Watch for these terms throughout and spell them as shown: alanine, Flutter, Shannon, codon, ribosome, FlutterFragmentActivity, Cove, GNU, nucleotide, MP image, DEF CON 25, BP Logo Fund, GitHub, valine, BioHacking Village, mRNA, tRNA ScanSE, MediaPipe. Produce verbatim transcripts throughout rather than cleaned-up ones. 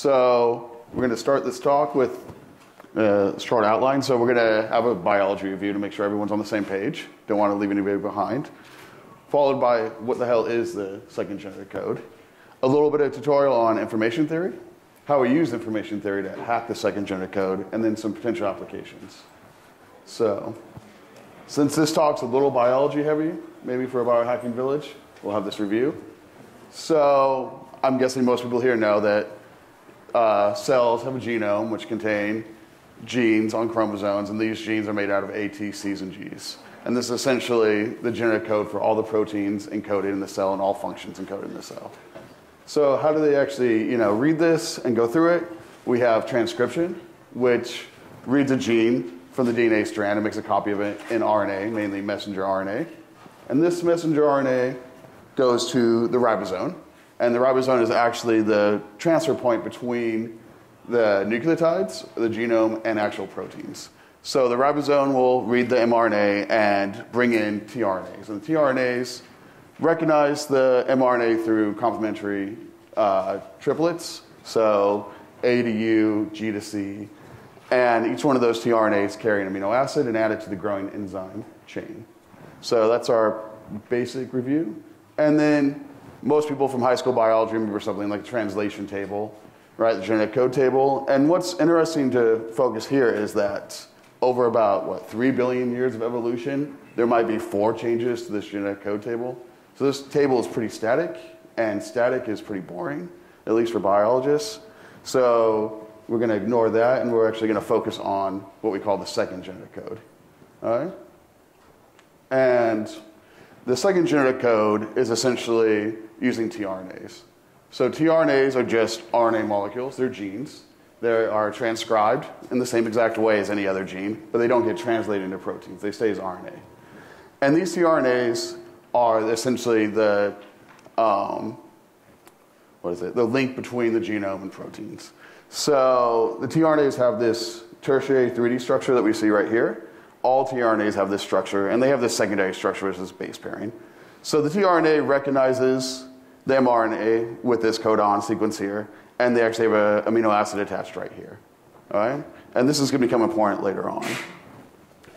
So we're going to start this talk with a short outline. So we're going to have a biology review to make sure everyone's on the same page. Don't want to leave anybody behind. Followed by what the hell is the second genetic code. A little bit of tutorial on information theory, how we use information theory to hack the second genetic code, and then some potential applications. So since this talk's a little biology heavy, maybe for a biohacking village, we'll have this review. So I'm guessing most people here know that uh, cells have a genome which contain genes on chromosomes, and these genes are made out of A, T, C's, and G's. And this is essentially the genetic code for all the proteins encoded in the cell and all functions encoded in the cell. So how do they actually you know, read this and go through it? We have transcription, which reads a gene from the D N A strand and makes a copy of it in R N A, mainly messenger R N A. And this messenger R N A goes to the ribosome. And the ribosome is actually the transfer point between the nucleotides, the genome, and actual proteins. So the ribosome will read the mRNA and bring in tRNAs. And the tRNAs recognize the mRNA through complementary uh, triplets, so A to U, G to C. And each one of those tRNAs carry an amino acid and add it to the growing enzyme chain. So that's our basic review. And then most people from high school biology remember something like the translation table, right, the genetic code table. And what's interesting to focus here is that over about, what, three billion years of evolution, there might be four changes to this genetic code table. So this table is pretty static, and static is pretty boring, at least for biologists. So we're going to ignore that, and we're actually going to focus on what we call the second genetic code. All right? And the second genetic code is essentially using tRNAs. So tRNAs are just R N A molecules. They're genes. They are transcribed in the same exact way as any other gene, but they don't get translated into proteins. They stay as R N A. And these tRNAs are essentially the, um, what is it? the link between the genome and proteins. So the tRNAs have this tertiary three D structure that we see right here. All tRNAs have this structure, and they have this secondary structure, which is base pairing. So the tRNA recognizes the mRNA with this codon sequence here, and they actually have an amino acid attached right here. All right? And this is going to become important later on.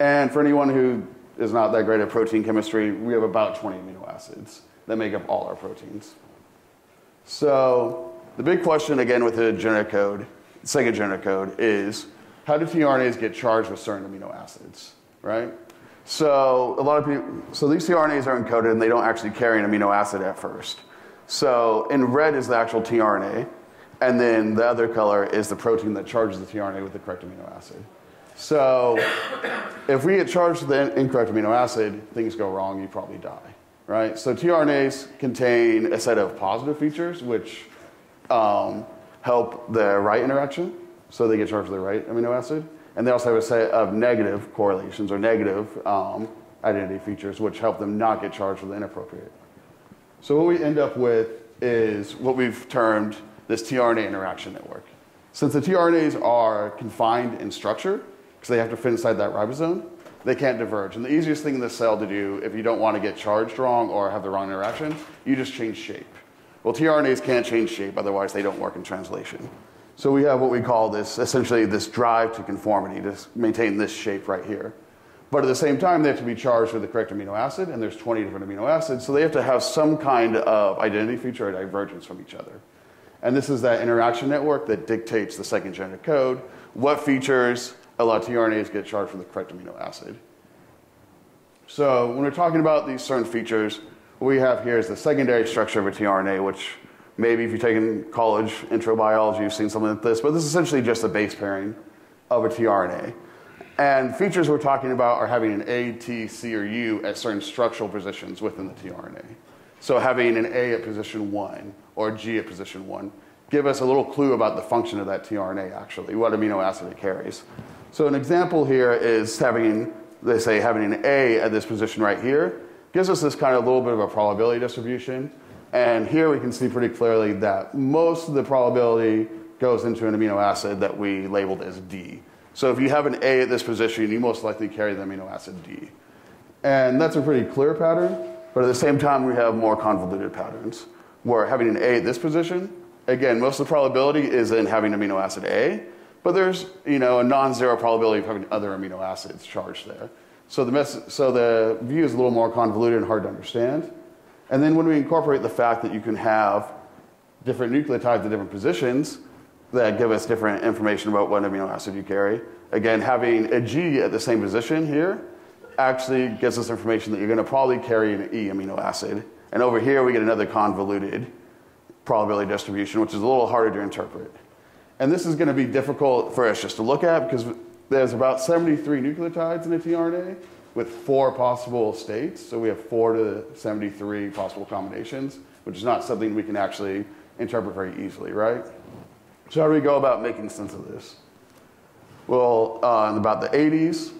And for anyone who is not that great at protein chemistry, we have about twenty amino acids that make up all our proteins. So the big question, again, with the genetic code, second genetic code, is how do tRNAs get charged with certain amino acids, right? So a lot of people, so these tRNAs are encoded, and they don't actually carry an amino acid at first. So in red is the actual tRNA, and then the other color is the protein that charges the tRNA with the correct amino acid. So if we get charged with the incorrect amino acid, things go wrong, you probably die, right? So tRNAs contain a set of positive features which um, help the right interaction, so they get charged with the right amino acid. And they also have a set of negative correlations or negative um, identity features which help them not get charged with the inappropriate. So what we end up with is what we've termed this tRNA interaction network. Since the tRNAs are confined in structure, because they have to fit inside that ribosome, they can't diverge. And the easiest thing in the cell to do if you don't want to get charged wrong or have the wrong interaction, you just change shape. Well, tRNAs can't change shape, otherwise they don't work in translation. So we have what we call this, essentially this drive to conformity, to maintain this shape right here. But at the same time, they have to be charged with the correct amino acid, and there's twenty different amino acids, so they have to have some kind of identity feature or divergence from each other. And this is that interaction network that dictates the second genetic code, what features allow tRNAs to get charged with the correct amino acid. So when we're talking about these certain features, what we have here is the secondary structure of a tRNA, which maybe if you've taken college intro biology, you've seen something like this, but this is essentially just the base pairing of a tRNA. And features we're talking about are having an A, T, C, or U at certain structural positions within the tRNA. So having an A at position one or a G at position one give us a little clue about the function of that tRNA, actually, what amino acid it carries. So an example here is having, they say, having an A at this position right here gives us this kind of little bit of a probability distribution. And here we can see pretty clearly that most of the probability goes into an amino acid that we labeled as D. So if you have an A at this position, you most likely carry the amino acid D. And that's a pretty clear pattern, but at the same time, we have more convoluted patterns, where having an A at this position Again, most of the probability is in having amino acid A, but there's, you know, a non-zero probability of having other amino acids charged there. So the, mess so the view is a little more convoluted and hard to understand. And then when we incorporate the fact that you can have different nucleotides at different positions that give us different information about what amino acid you carry, again, having a G at the same position here actually gives us information that you're going to probably carry an E amino acid. And over here, we get another convoluted probability distribution, which is a little harder to interpret. And this is going to be difficult for us just to look at because there's about seventy-three nucleotides in a tRNA with four possible states. So we have four to seventy-three possible combinations, which is not something we can actually interpret very easily, right? So how do we go about making sense of this? Well, uh, in about the eighties,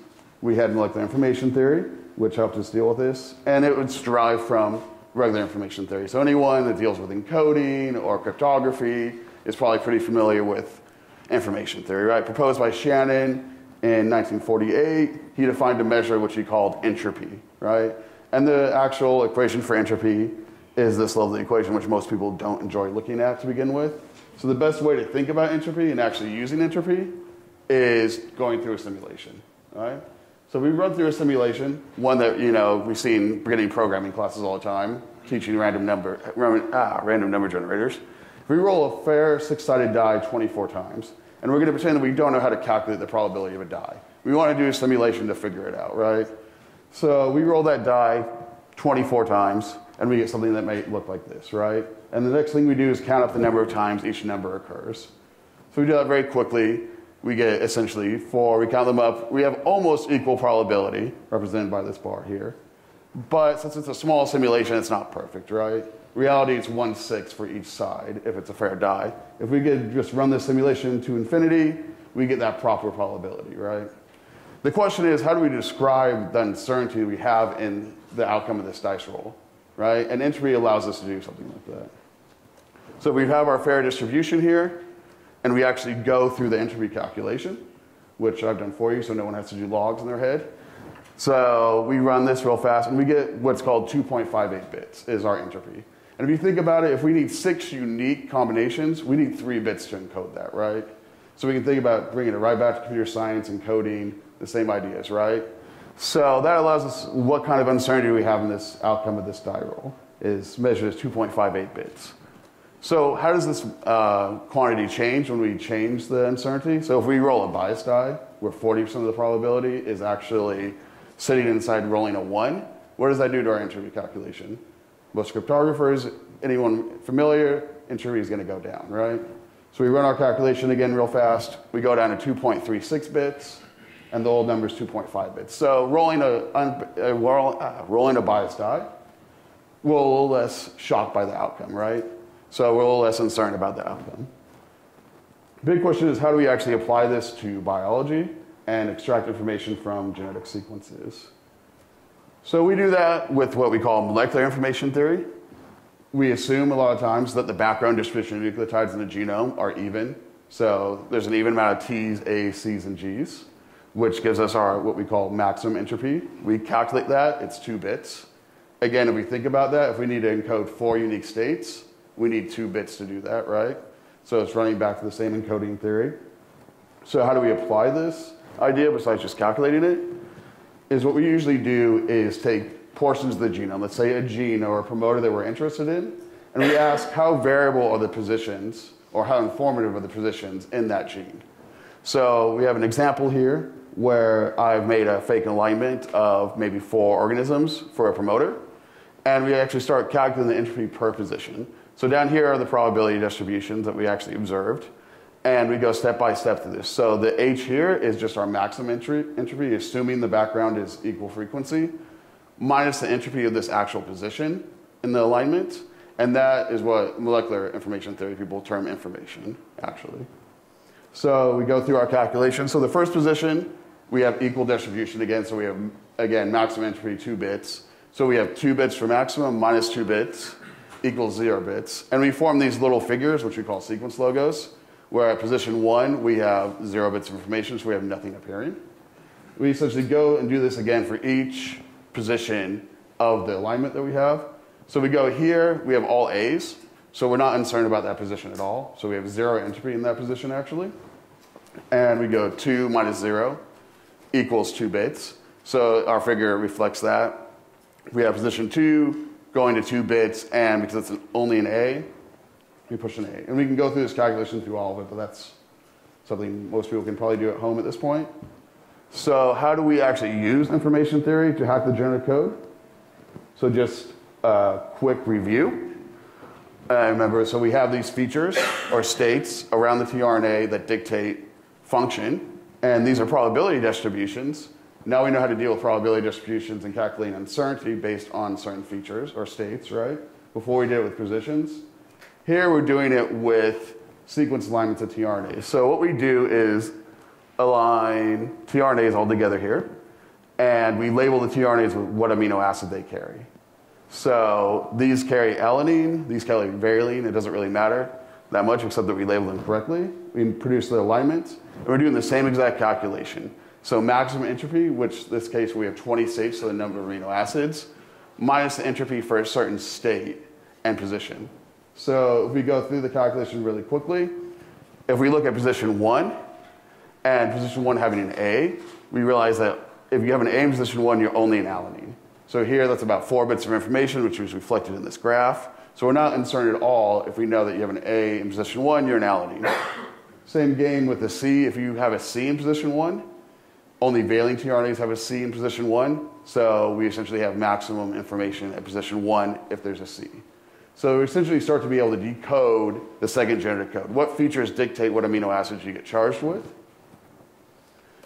we had molecular information theory, which helped us deal with this. And it was derived from regular information theory. So anyone that deals with encoding or cryptography is probably pretty familiar with information theory, right? Proposed by Shannon in nineteen forty-eight, he defined a measure which he called entropy, right? And the actual equation for entropy is this lovely equation, which most people don't enjoy looking at to begin with. So the best way to think about entropy and actually using entropy is going through a simulation, right? So we run through a simulation, one that, you know, we see in beginning programming classes all the time, teaching random number, ah, random number generators. We roll a fair six-sided die twenty-four times, and we're going to pretend that we don't know how to calculate the probability of a die. We want to do a simulation to figure it out, right? So we roll that die twenty-four times, and we get something that may look like this, right? And the next thing we do is count up the number of times each number occurs. So we do that very quickly. We get essentially four, we count them up. We have almost equal probability, represented by this bar here. But since it's a small simulation, it's not perfect, right? Reality, it's one sixth for each side, if it's a fair die. If we could just run this simulation to infinity, we get that proper probability, right? The question is, how do we describe the uncertainty we have in the outcome of this dice roll, right? And entropy allows us to do something like that. So we have our fair distribution here, and we actually go through the entropy calculation, which I've done for you, so no one has to do logs in their head. So we run this real fast, and we get what's called two point five eight bits is our entropy. And if you think about it, if we need six unique combinations, we need three bits to encode that, right? So we can think about bringing it right back to computer science and coding, the same ideas, right? So that allows us, what kind of uncertainty we have in this outcome of this die roll is measured as two point five eight bits. So how does this uh, quantity change when we change the uncertainty? So if we roll a biased die, where forty percent of the probability is actually sitting inside rolling a one, what does that do to our entropy calculation? Most cryptographers, anyone familiar, entropy is going to go down, right? So we run our calculation again real fast. We go down to two point three six bits, and the old number is two point five bits. So rolling a, a, a, rolling a biased die, we're a little less shocked by the outcome, right? So we're a little less concerned about the outcome. Big question is, how do we actually apply this to biology and extract information from genetic sequences? So we do that with what we call molecular information theory. We assume a lot of times that the background distribution of nucleotides in the genome are even. So there's an even amount of T's, A's, C's, and G's, which gives us our what we call maximum entropy. We calculate that. It's two bits. Again, if we think about that, if we need to encode four unique states, we need two bits to do that, right? So it's running back to the same encoding theory. So how do we apply this idea besides just calculating it? Is what we usually do is take portions of the genome, let's say a gene or a promoter that we're interested in, and we ask how variable are the positions or how informative are the positions in that gene. So we have an example here where I've made a fake alignment of maybe four organisms for a promoter, and we actually start calculating the entropy per position. So down here are the probability distributions that we actually observed. And we go step by step through this. So the H here is just our maximum entropy, assuming the background is equal frequency, minus the entropy of this actual position in the alignment. And that is what molecular information theory people term information, actually. So we go through our calculation. So the first position, we have equal distribution again. So we have, again, maximum entropy, two bits. So we have two bits for maximum minus two bits equals zero bits. And we form these little figures, which we call sequence logos, where at position one, we have zero bits of information, so we have nothing appearing. We essentially go and do this again for each position of the alignment that we have. So we go here, we have all A's. So we're not concerned about that position at all. So we have zero entropy in that position, actually. And we go two minus zero equals two bits. So our figure reflects that. We have position two going to two bits, and because it's an, only an A, we push an A. And we can go through this calculation through all of it, but that's something most people can probably do at home at this point. So how do we actually use information theory to hack the generative code? So just a quick review. Uh, remember, so we have these features or states around the tRNA that dictate function, and these are probability distributions. Now we know how to deal with probability distributions and calculating uncertainty based on certain features or states, right? Before we did it with positions. Here we're doing it with sequence alignments of tRNA. So what we do is align tRNAs all together here, and we label the tRNAs with what amino acid they carry. So these carry alanine, these carry valine, it doesn't really matter that much except that we label them correctly. We produce the alignments, and we're doing the same exact calculation. So maximum entropy, which in this case we have twenty states, so the number of amino acids, minus the entropy for a certain state and position. So if we go through the calculation really quickly, if we look at position one, and position one having an A, we realize that if you have an A in position one, you're only an alanine. So here that's about four bits of information, which is reflected in this graph. So we're not concerned at all if we know that you have an A in position one, you're an alanine. Same game with the C. If you have a C in position one, only valine tRNAs have a C in position one. So we essentially have maximum information at position one if there's a C. So we essentially start to be able to decode the second generative code. What features dictate what amino acids you get charged with?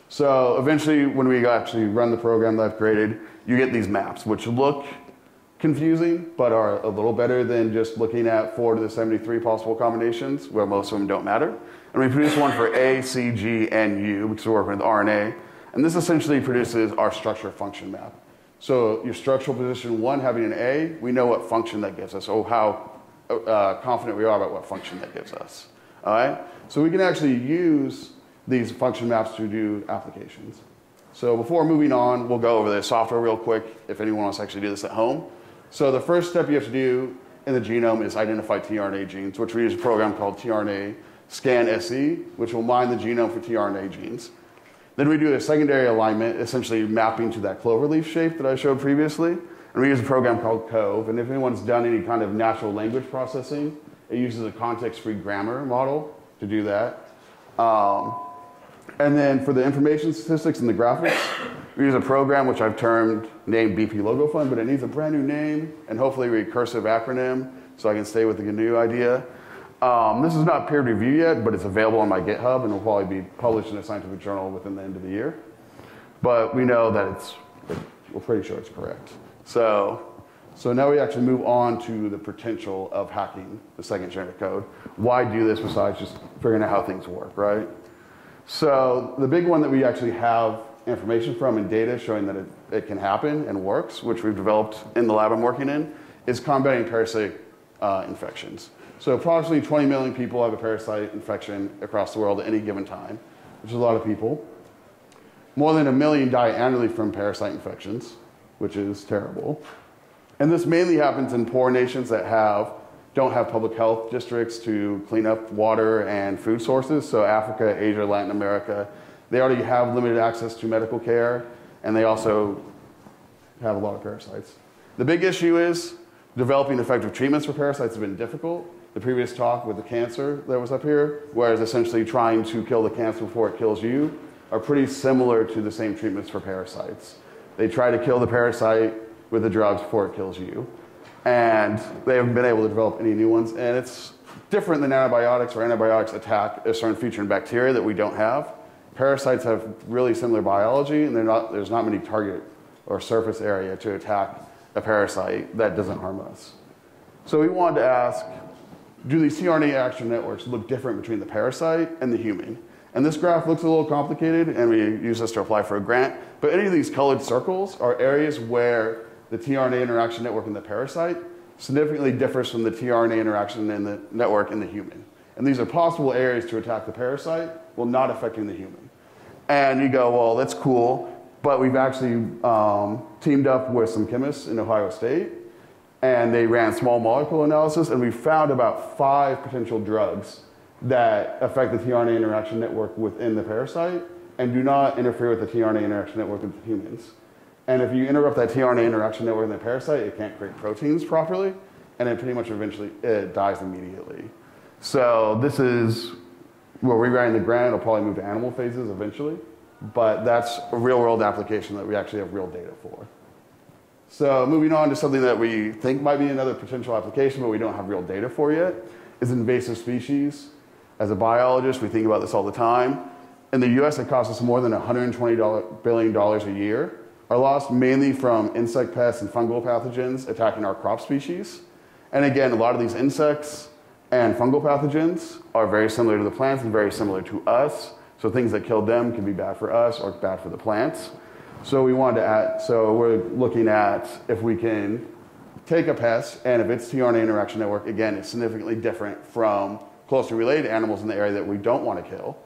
So eventually, when we actually run the program that I've created, you get these maps, which look confusing, but are a little better than just looking at four to the seventy-three possible combinations, where most of them don't matter. And we produce one for A, C, G, and U, because we're working with R N A. And this essentially produces our structure function map. So your structural position one having an A, we know what function that gives us, or how uh, confident we are about what function that gives us. All right? So we can actually use these function maps to do applications. So before moving on, we'll go over the software real quick if anyone wants to actually do this at home. So the first step you have to do in the genome is identify tRNA genes, which we use a program called tRNA ScanSE, which will mine the genome for tRNA genes. Then we do a secondary alignment, essentially mapping to that cloverleaf shape that I showed previously. And we use a program called Cove. And if anyone's done any kind of natural language processing, it uses a context-free grammar model to do that. Um, And then for the information statistics and the graphics, we use a program which I've termed, named B P Logo Fund, but it needs a brand new name and hopefully a recursive acronym so I can stay with the G N U idea. Um, this is not peer reviewed yet, but it's available on my GitHub and will probably be published in a scientific journal within the end of the year. But we know that it's, we're pretty sure it's correct. So, so now we actually move on to the potential of hacking the second generative code. Why do this besides just figuring out how things work, right? So the big one that we actually have information from and data showing that it, it can happen and works, which we've developed in the lab I'm working in, is combating parasitic uh, infections. So approximately twenty million people have a parasite infection across the world at any given time, which is a lot of people. More than a million die annually from parasite infections, which is terrible. And this mainly happens in poor nations that have don't have public health districts to clean up water and food sources. So Africa, Asia, Latin America, they already have limited access to medical care, and they also have a lot of parasites. The big issue is developing effective treatments for parasites has been difficult. The previous talk with the cancer that was up here, whereas essentially trying to kill the cancer before it kills you, are pretty similar to the same treatments for parasites. They try to kill the parasite with the drugs before it kills you. And they haven't been able to develop any new ones. And it's different than antibiotics, where antibiotics attack a certain feature in bacteria that we don't have. Parasites have really similar biology, and they're not, there's not many target or surface area to attack a parasite that doesn't harm us. So we wanted to ask, do these tRNA action networks look different between the parasite and the human? And this graph looks a little complicated, and we use this to apply for a grant. But any of these colored circles are areas where the tRNA interaction network in the parasite significantly differs from the tRNA interaction in the network in the human. And these are possible areas to attack the parasite while not affecting the human. And you go, well, that's cool, but we've actually um, teamed up with some chemists in Ohio State and they ran small molecule analysis, and we found about five potential drugs that affect the tRNA interaction network within the parasite and do not interfere with the tRNA interaction network with humans. And if you interrupt that tRNA interaction network in the parasite, it can't create proteins properly, and it pretty much eventually it dies immediately. So this is, we're rewriting the grant. It'll probably move to animal phases eventually, but that's a real-world application that we actually have real data for. So moving on to something that we think might be another potential application, but we don't have real data for yet, is invasive species. As a biologist, we think about this all the time. In the U S, it costs us more than one hundred twenty billion dollars a year, are lost mainly from insect pests and fungal pathogens attacking our crop species. And again, a lot of these insects and fungal pathogens are very similar to the plants and very similar to us. So things that kill them can be bad for us or bad for the plants. So we wanted to add, so we're looking at if we can take a pest and if its tRNA interaction network, again, is significantly different from closely related animals in the area that we don't want to kill,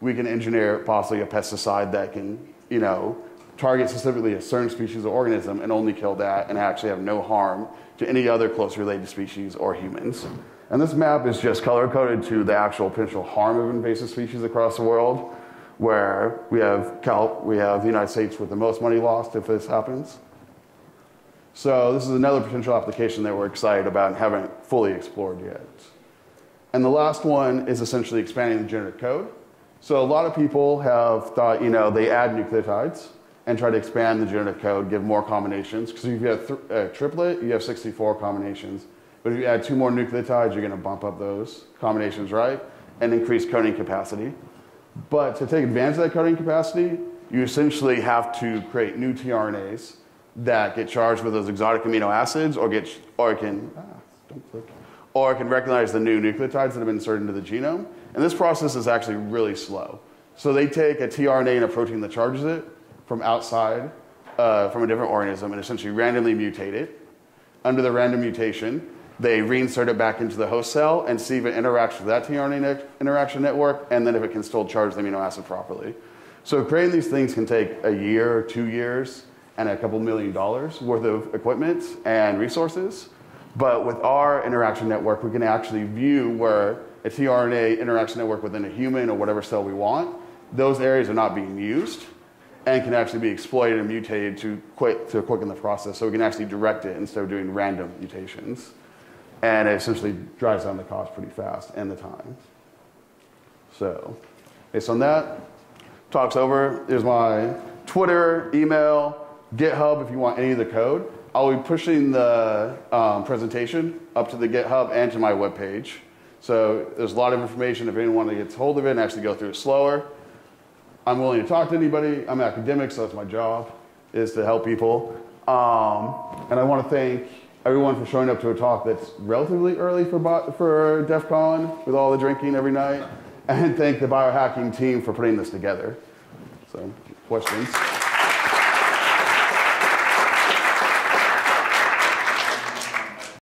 we can engineer possibly a pesticide that can, you know, target specifically a certain species of organism and only kill that and actually have no harm to any other closely related species or humans. And this map is just color-coded to the actual potential harm of invasive species across the world, where we have kelp, we have the United States with the most money lost if this happens. So this is another potential application that we're excited about and haven't fully explored yet. And the last one is essentially expanding the genetic code. So a lot of people have thought, you know, they add nucleotides and try to expand the genetic code, give more combinations, because if you have a triplet, you have sixty-four combinations. But if you add two more nucleotides, you're going to bump up those combinations, right, and increase coding capacity. But to take advantage of that coding capacity, you essentially have to create new tRNAs that get charged with those exotic amino acids or, get, or, can, ah, don't click, or can recognize the new nucleotides that have been inserted into the genome. And this process is actually really slow. So they take a tRNA and a protein that charges it from outside, uh, from a different organism, and essentially randomly mutate it. Under the random mutation, they reinsert it back into the host cell and see if it interacts with that tRNA ne interaction network, and then if it can still charge the amino acid properly. So creating these things can take a year, two years, and a couple million dollars worth of equipment and resources. But with our interaction network, we can actually view where a tRNA interaction network within a human or whatever cell we want, those areas are not being used and can actually be exploited and mutated to, quick, to quicken the process. So we can actually direct it instead of doing random mutations. And it essentially drives down the cost pretty fast and the time. So based on that, talk's over. There's my Twitter, email, GitHub if you want any of the code. I'll be pushing the um, presentation up to the GitHub and to my webpage. So there's a lot of information if anyone gets hold of it and actually go through it slower. I'm willing to talk to anybody. I'm an academic, so that's my job, is to help people. Um, and I want to thank everyone for showing up to a talk that's relatively early for, for DEF CON with all the drinking every night, and thank the biohacking team for putting this together. So, questions?